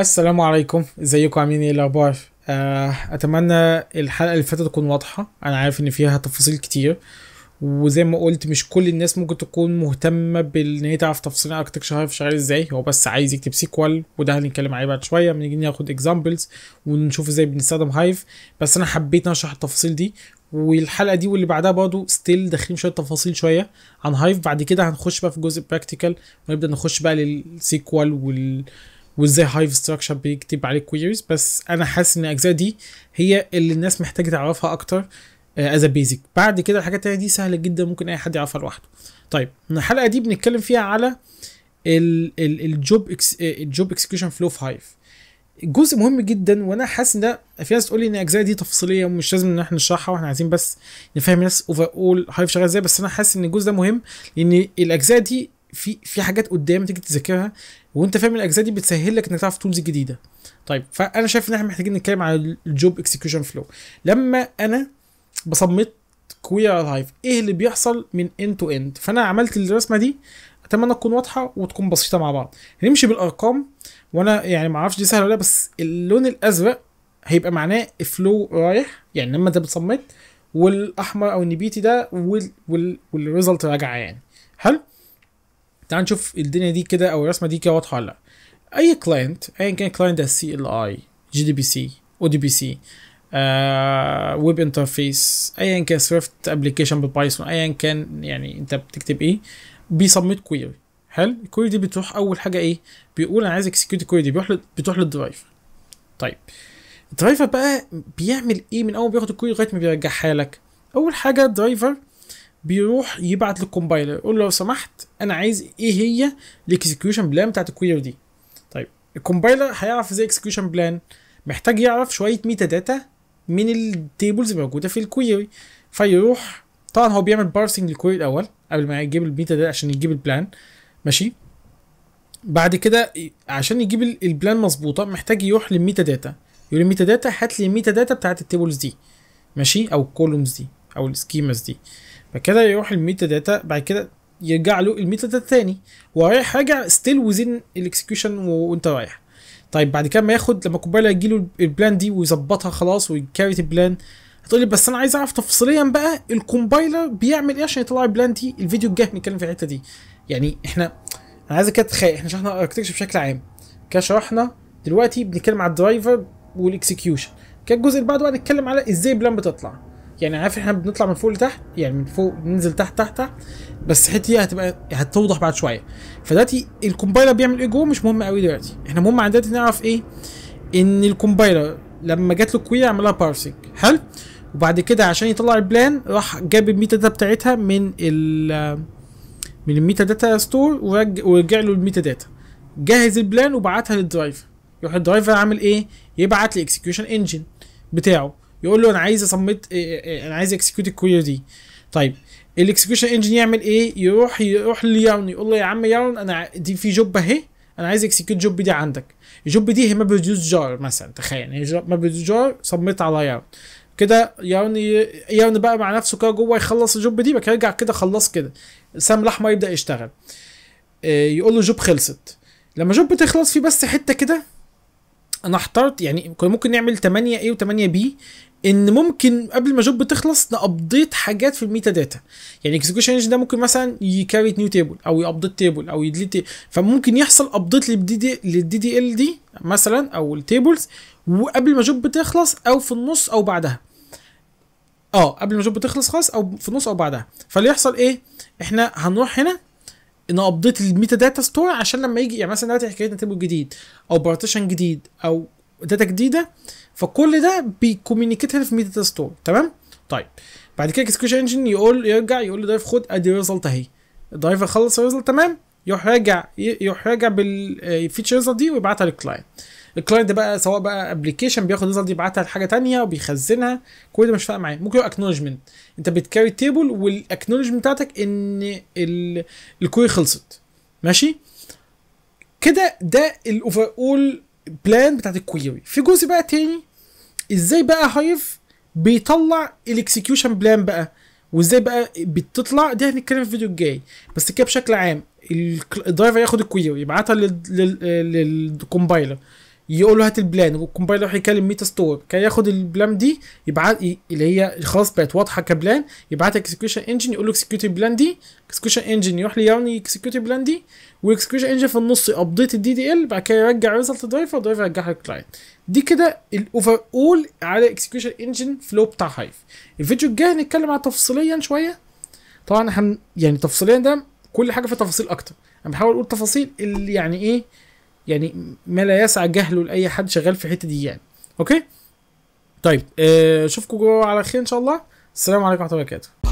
السلام عليكم، ازيكم؟ عاملين ايه؟ الاخبار؟ اتمنى الحلقه اللي فاتت تكون واضحه. انا عارف ان فيها تفاصيل كتير، وزي ما قلت مش كل الناس ممكن تكون مهتمه بان هي تعرف تفاصيل اركتكشر هايف شغال ازاي. هو بس عايز يكتب سيكوال، وده هنتكلم عليه بعد شويه لما نيجي ناخد اكزامبلز ونشوف ازاي بنستخدم هايف. بس انا حبيت اشرح التفاصيل دي، والحلقه دي واللي بعدها برضه ستيل داخلين شويه تفاصيل شويه عن هايف. بعد كده هنخش بقى في جزء براكتيكال، ونبدا نخش بقى للسيكوال وازاي هايف ستراكشر بيكتب عليه كويريز. بس انا حاسس ان الاجزاء دي هي اللي الناس محتاجه تعرفها اكتر از بيزك. بعد كده الحاجات التانية دي سهله جدا، ممكن اي حد يعرفها لوحده. طيب الحلقه دي بنتكلم فيها على الجوب اكسكيوشن فلو في هايف. جزء مهم جدا، وانا حاسس ان ده في ناس تقول لي ان الاجزاء دي تفصيليه ومش لازم ان احنا نشرحها، واحنا عايزين بس نفهم الناس اوفر اول هايف شغال ازاي. بس انا حاسس ان الجزء ده مهم، لان الاجزاء دي في حاجات قدام تيجي تذاكرها، وانت فاهم الاجزاء دي بتسهل لك انك تعرف تولز جديده. طيب فانا شايف ان احنا محتاجين نتكلم على الجوب اكسكيوشن فلو. لما انا بصمت كويري على الهايف، ايه اللي بيحصل من end to end؟ فانا عملت الرسمه دي، اتمنى تكون واضحه وتكون بسيطه مع بعض. هنمشي بالارقام، وانا يعني ما اعرفش دي سهله ولا لا، بس اللون الازرق هيبقى معناه فلو رايح، يعني لما انت بتصمت، والاحمر او النبيتي ده والريزلت راجعه يعني. حلو، تعال نشوف الدنيا دي كده او الرسمه دي كده واضحه ولا لا. اي كلاينت ايا كان كلاينت، ده سي ال اي، جي دي بي سي، او دي بي سي، ويب انترفيس، ايا كان، سويفت ابلكيشن بالبايثون، ايا كان يعني انت بتكتب ايه، بيسبميت كويري. حلو، الكويري دي بتروح اول حاجه ايه؟ بيقول انا عايز اكسكيوت الكويري دي، بتروح للدرايفر. طيب الدرايفر بقى بيعمل ايه من اول ما بياخد الكويري لغايه ما بيرجعها لك؟ اول حاجه الدرايفر بيروح يبعت للكومبايلر يقول له لو سمحت انا عايز ايه هي الاكسكيوشن بلان بتاعت الكويري دي. طيب الكومبايلر هيعرف ازاي اكسكيوشن بلان؟ محتاج يعرف شويه ميتا داتا من التيبلز الموجوده في الكويري. فيروح طبعا هو بيعمل بارسنج للكويري الاول قبل ما يجيب الميتا داتا عشان يجيب البلان، ماشي. بعد كده عشان يجيب البلان مظبوطه محتاج يروح للميتا داتا، يقول الميتا داتا هات لي الميتا داتا بتاعت التيبلز دي، ماشي، او الكولومز دي او السكيمز دي. فكده يروح الميتا داتا، بعد كده يرجع له الميتا داتا ثاني، ورايح راجع ستيل وزين الاكسكيوشن وانت رايح. طيب بعد كده ما ياخد، لما الكومبايلر يجي له البلان دي ويظبطها خلاص ويكاريت البلان، هتقول لي بس انا عايز اعرف تفصيليا بقى الكومبايلر بيعمل ايه عشان يطلع البلان دي. الفيديو الجاي هنتكلم في الحته دي. يعني انا عايزك تتخيل، احنا شرحنا الاركتكشر بشكل عام، كده شرحنا دلوقتي بنتكلم على الدرايفر والاكسكيوشن، كده الجزء اللي بعده بقى نتكلم على ازاي البلان بتطلع. يعني عارف احنا بنطلع من فوق لتحت، يعني من فوق ننزل تحت، بس الحته دي هتوضح بعد شويه. فدلوقتي الكومبايلر بيعمل ايه جوه مش مهم قوي دلوقتي، احنا مهم عندنا نعرف ايه، ان الكومبايلر لما جات له الكويري عملها بارسنج. حلو، وبعد كده عشان يطلع البلان راح جاب الميتا داتا بتاعتها من الميتا داتا ستور، ورجع له الميتا داتا، جهز البلان وبعتها للدرايفر. يروح الدرايفر عامل ايه؟ يبعت للاكسكيوشن انجن بتاعه يقول له انا عايز اصمت، انا عايز اكسكيوت الكويري دي. طيب الاكسكيوشن انجن يعمل ايه؟ يروح ليارن يقول له يا عم يارن انا دي في جوب اهي، انا عايز اكسكيوت جوب دي عندك. الجوب دي هي ماب ريديوس جار مثلا، تخيل هي ماب ريديوس جار صمت على يارن كده. يارن بقى مع نفسه كده جوه يخلص الجوب دي، بقى يرجع كده خلص كده السهم الاحمر يبدا يشتغل، يقول له جوب خلصت. لما جوب تخلص في بس حته كده انا احترت، يعني كنا ممكن نعمل 8 A و 8 B، ان ممكن قبل ما جوب تخلص نابديت حاجات في الميتا داتا. يعني الاكسكيوشن انجن ده ممكن مثلا يكريت نيو تيبل او يابديت تيبل او يدليت، فممكن يحصل ابديت للدي دي ال دي مثلا او التيبلز، وقبل ما جوب تخلص او في النص او بعدها. قبل ما جوب تخلص خالص او في النص او بعدها. فاللي يحصل ايه؟ احنا هنروح هنا نابديت الميتا داتا ستور، عشان لما يجي يعني مثلا دلوقتي حكايتنا تيبل جديد او بارتيشن جديد او داتا جديده، فكل ده بيكومينيكيت هنا في الميتا داتا ستور، تمام؟ طيب بعد كده الاكسكيوشن انجن يرجع يقول له درايف خد ادي ريزلت اهي. الدرايفر خلص الريزلت، تمام، يروح راجع بالفيتشر ريزلت دي ويبعتها للكلاينت. الكلاينت ده بقى سواء بقى ابلكيشن بياخد الريزلت دي يبعتها لحاجه ثانيه وبيخزنها، كل ده مش فارق معايا. ممكن اكنولجمنت، انت بتكاري تيبل والاكنولجمنت بتاعتك ان الكويري خلصت، ماشي كده. ده الاوفر اول بلان بتاعت الكويري. في جزء بقى تاني، ازاي بقى هايف بيطلع الاكسكيوشن بلان بقى، وازاي بقى بتطلع دي هنتكلم في الفيديو الجاي. بس كده بشكل عام الدرايفر ياخد الكويري يبعتها للكومبايلر، يقول له هات البلان، والكومبايلر يروح يكلم ميتا ستور كي ياخد البلان دي، يبعت اللي هي خلاص بقت واضحه كبلان، يبعتها اكسكيوشن انجن يقول له اكسكيوت البلان دي، اكسكيوشن انجن يروح ليارن اكسكيوت البلان دي، والاكسكيوشن انجن في النص يابديت الدي دي ال، بعد كده يرجع ريزلت درايفر، والدرايفر يرجعها للكلاينت. دي كده الاوفر اول على اكسكيوشن انجن فلو بتاع هايف. الفيديو الجاي هنتكلم على تفصيليا شويه، طبعا يعني تفصيليا ده كل حاجه في تفاصيل اكتر، انا بحاول اقول تفاصيل اللي يعني ايه، يعني ما لا يسع جهله لاي حد شغال في الحته دي يعني. اوكي طيب اشوفكم على خير ان شاء الله، السلام عليكم ورحمه الله وبركاته.